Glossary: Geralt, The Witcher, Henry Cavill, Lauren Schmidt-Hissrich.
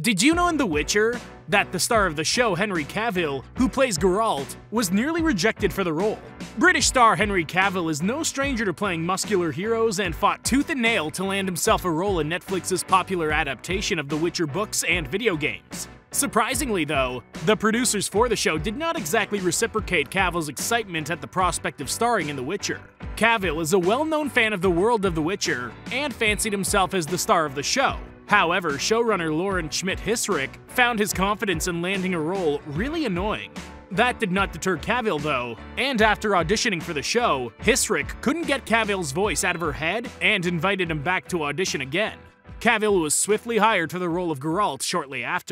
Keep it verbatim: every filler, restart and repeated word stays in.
Did you know in The Witcher that the star of the show, Henry Cavill, who plays Geralt, was nearly rejected for the role? British star Henry Cavill is no stranger to playing muscular heroes and fought tooth and nail to land himself a role in Netflix's popular adaptation of The Witcher books and video games. Surprisingly though, the producers for the show did not exactly reciprocate Cavill's excitement at the prospect of starring in The Witcher. Cavill is a well-known fan of the world of The Witcher and fancied himself as the star of the show. However, showrunner Lauren Schmidt-Hissrich found his confidence in landing a role really annoying. That did not deter Cavill, though, and after auditioning for the show, Hissrich couldn't get Cavill's voice out of her head and invited him back to audition again. Cavill was swiftly hired for the role of Geralt shortly after.